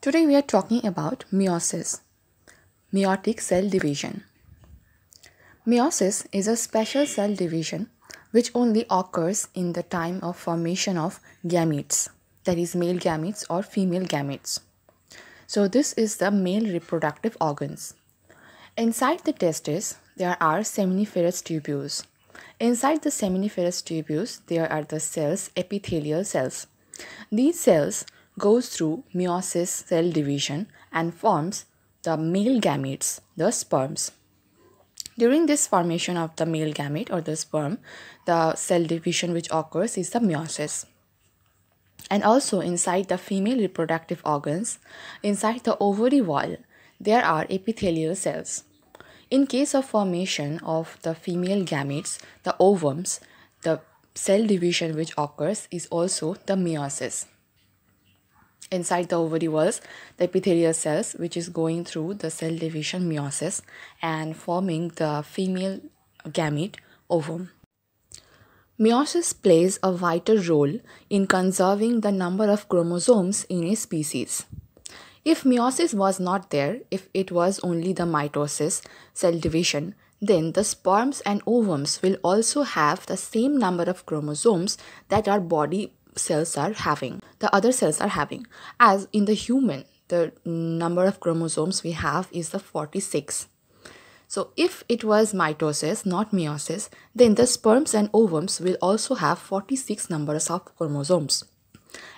Today we are talking about meiosis, meiotic cell division. Meiosis is a special cell division which only occurs in the time of formation of gametes, that is male gametes or female gametes. So this is the male reproductive organs. Inside the testes there are seminiferous tubules. Inside the seminiferous tubules there are the cells, epithelial cells. These cells goes through meiosis cell division and forms the male gametes, the sperms. During this formation of the male gamete or the sperm, the cell division which occurs is the meiosis. And also inside the female reproductive organs, inside the ovary wall, there are epithelial cells. In case of formation of the female gametes, the ovums, the cell division which occurs is also the meiosis. Inside the ovary walls, the epithelial cells which is going through the cell division meiosis and forming the female gamete ovum. Meiosis plays a vital role in conserving the number of chromosomes in a species. If meiosis was not there, if it was only the mitosis, cell division, then the sperms and ovums will also have the same number of chromosomes that our body cells are having, the other cells are having. As in the human, the number of chromosomes we have is the 46. So if it was mitosis, not meiosis, then the sperms and ovums will also have 46 numbers of chromosomes.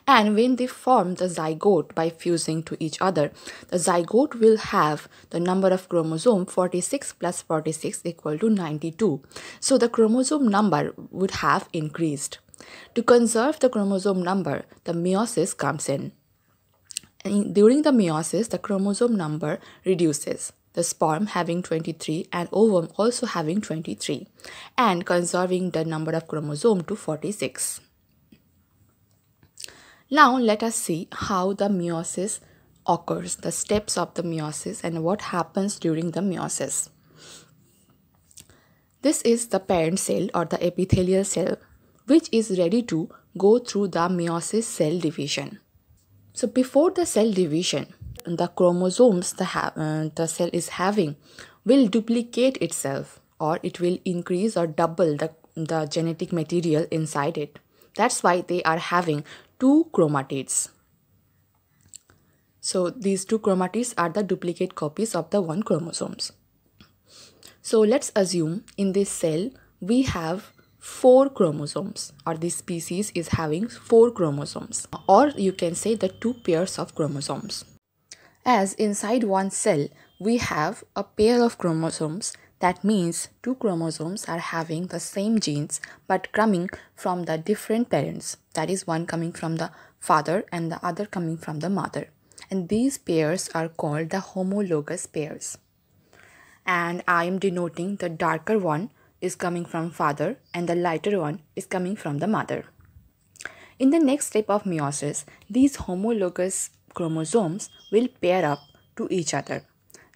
And when they form the zygote by fusing to each other, the zygote will have the number of chromosome 46 plus 46 equal to 92. So the chromosome number would have increased. To conserve the chromosome number, the meiosis comes in. And during the meiosis, the chromosome number reduces, the sperm having 23 and ovum also having 23, and conserving the number of chromosome to 46. Now let us see how the meiosis occurs, the steps of the meiosis and what happens during the meiosis. This is the parent cell or the epithelial cell, which is ready to go through the meiosis cell division. So before the cell division, the chromosomes the cell is having will duplicate itself, or it will increase or double the genetic material inside it. That's why they are having two chromatids. So these two chromatids are the duplicate copies of the one chromosomes. So let's assume in this cell we have 4 chromosomes, or this species is having 4 chromosomes, or you can say the 2 pairs of chromosomes. As inside one cell we have a pair of chromosomes, that means 2 chromosomes are having the same genes but coming from the different parents, that is one coming from the father and the other coming from the mother, and these pairs are called the homologous pairs, and I am denoting the darker one is coming from father and the lighter one is coming from the mother. In the next step of meiosis, these homologous chromosomes will pair up to each other.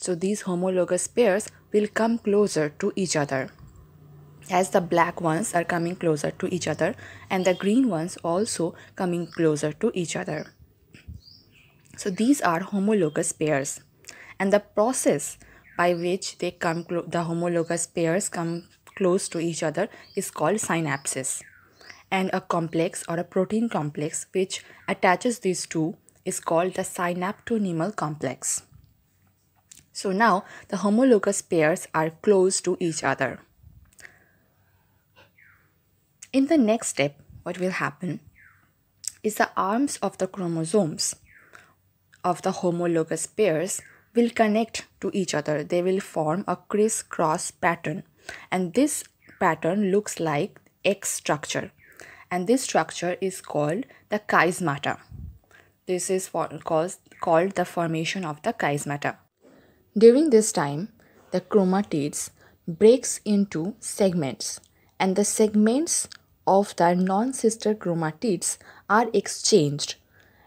So these homologous pairs will come closer to each other, as the black ones are coming closer to each other and the green ones also coming closer to each other. So these are homologous pairs, and the process by which they come the homologous pairs come close to each other is called synapsis, and a complex or a protein complex which attaches these two is called the synaptonemal complex. So now the homologous pairs are close to each other. In the next step, what will happen is the arms of the chromosomes of the homologous pairs will connect to each other. They will form a criss-cross pattern, and this pattern looks like X structure, and this structure is called the chiasmata. This is called the formation of the chiasmata. During this time, the chromatids breaks into segments, and the segments of the non-sister chromatids are exchanged,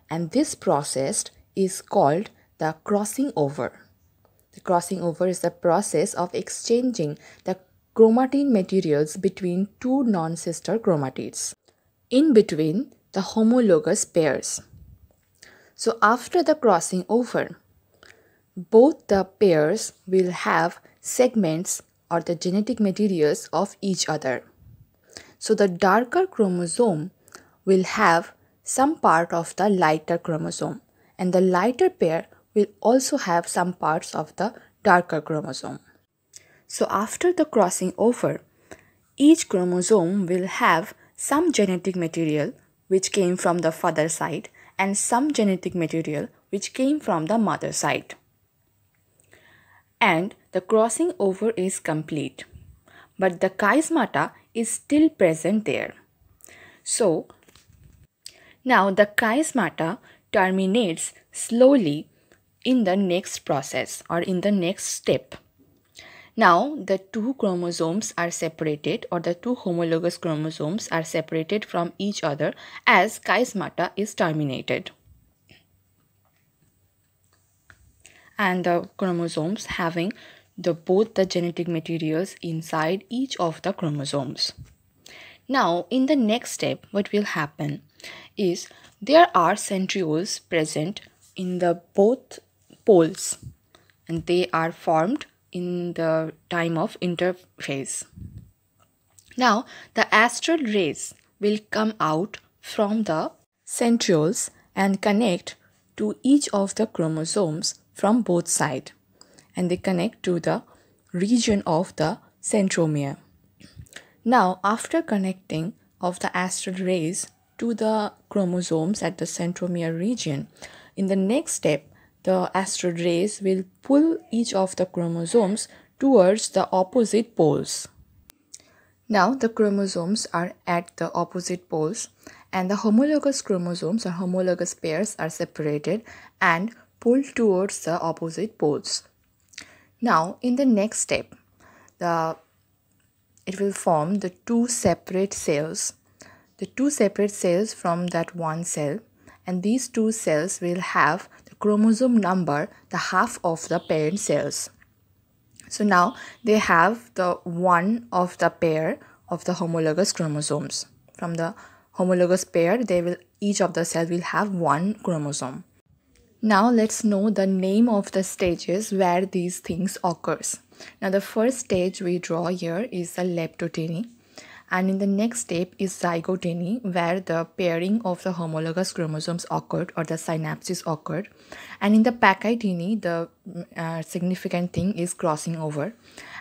and this process is called the crossing over. The crossing over is the process of exchanging the chromatin materials between two non-sister chromatids, in between the homologous pairs. So after the crossing over, both the pairs will have segments or the genetic materials of each other. So the darker chromosome will have some part of the lighter chromosome, and the lighter pair will also have some parts of the darker chromosome. So after the crossing over, each chromosome will have some genetic material which came from the father side and some genetic material which came from the mother side. And the crossing over is complete, but the chiasmata is still present there. So now the chiasmata terminates slowly in the next process or in the next step. Now the two chromosomes are separated, or the two homologous chromosomes are separated from each other as chiasmata is terminated. And the chromosomes having both the genetic materials inside each of the chromosomes. Now in the next step, what will happen is there are centrioles present in the both poles, and they are formed in the time of interphase. Now the astral rays will come out from the centrioles and connect to each of the chromosomes from both sides, and they connect to the region of the centromere. Now after connecting of the astral rays to the chromosomes at the centromere region, in the next step the astral rays will pull each of the chromosomes towards the opposite poles. Now the chromosomes are at the opposite poles, and the homologous chromosomes or homologous pairs are separated and pulled towards the opposite poles. Now in the next step, it will form the two separate cells, from that one cell, and these two cells will have the chromosome number the half of the parent cells. So now they have the one of the pair of the homologous chromosomes. From the homologous pair, each of the cell will have one chromosome. Now let's know the name of the stages where these things occurs. Now the first stage we draw here is the Leptotene, and in the next step is Zygotene, where the pairing of the homologous chromosomes occurred, or the synapsis occurred, and in the Pachytene the significant thing is crossing over,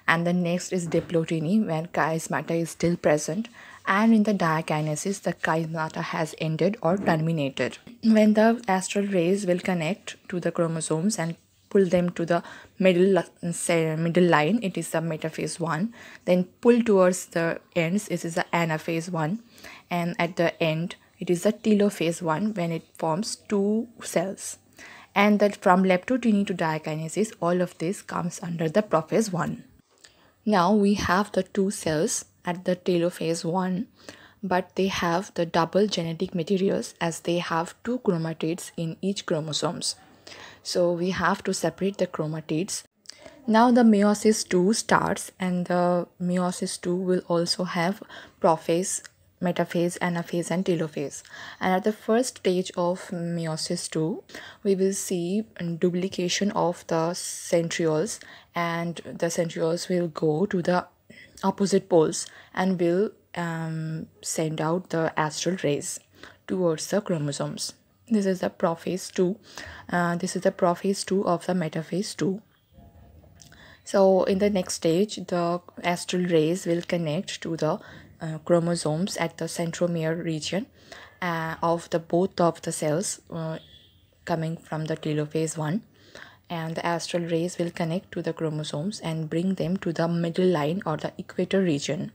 and the next is Diplotene, where chiasmata is still present, and in the Diakinesis the chiasmata has ended or terminated, when the astral rays will connect to the chromosomes and pull them to the middle line. It is the metaphase one. Then pull towards the ends. This is the anaphase one, and at the end it is the telophase one, when it forms two cells. And that from Leptotene to Diakinesis, all of this comes under the prophase one. Now we have the two cells at the telophase one, but they have the double genetic materials, as they have two chromatids in each chromosomes. So we have to separate the chromatids. Now the meiosis 2 starts, and the meiosis 2 will also have prophase, metaphase, anaphase and telophase. And at the first stage of meiosis 2, we will see duplication of the centrioles, and the centrioles will go to the opposite poles and will send out the astral rays towards the chromosomes. This is the prophase 2. This is the prophase 2 of the metaphase 2. So in the next stage, the astral rays will connect to the chromosomes at the centromere region of the both of the cells coming from the telophase 1, and the astral rays will connect to the chromosomes and bring them to the middle line or the equator region.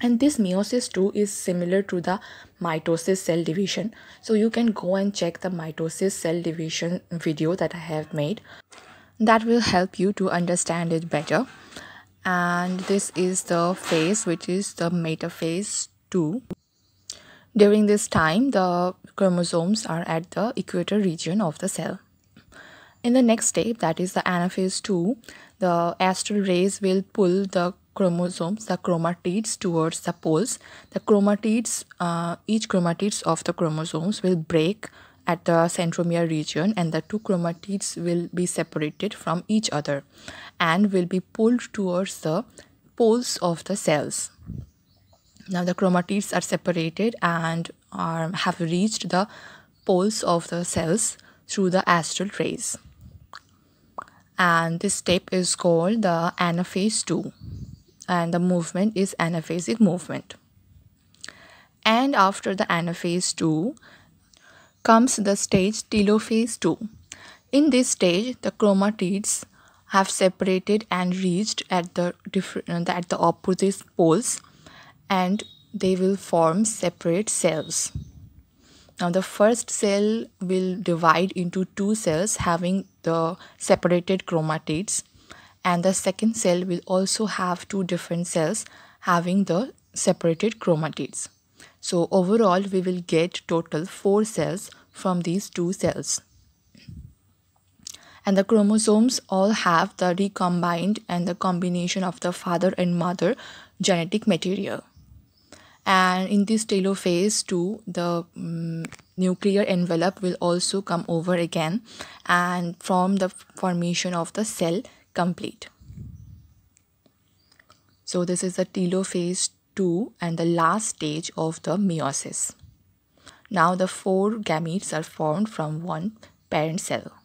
And this meiosis 2 is similar to the mitosis cell division, so you can go and check the mitosis cell division video that I have made. That will help you to understand it better. And this is the phase, which is the metaphase 2. During this time, the chromosomes are at the equator region of the cell. In the next step, that is the anaphase 2, the astral rays will pull the chromosomes, the chromatids, towards the poles. The chromatids, each chromatids of the chromosomes will break at the centromere region, and the two chromatids will be separated from each other and will be pulled towards the poles of the cells. Now the chromatids are separated and have reached the poles of the cells through the astral rays. And this step is called the anaphase 2, and the movement is anaphasic movement. And after the anaphase 2 comes the stage telophase 2. In this stage, the chromatids have separated and reached at the opposite poles, and they will form separate cells. Now the first cell will divide into two cells having the separated chromatids, and the second cell will also have two different cells having the separated chromatids. So overall we will get total 4 cells from these two cells. And the chromosomes all have the recombined and the combination of the father and mother genetic material. And in this telophase 2, the nuclear envelope will also come over again and form the formation of the cell complete. So this is the telophase 2 and the last stage of the meiosis. Now the 4 gametes are formed from one parent cell.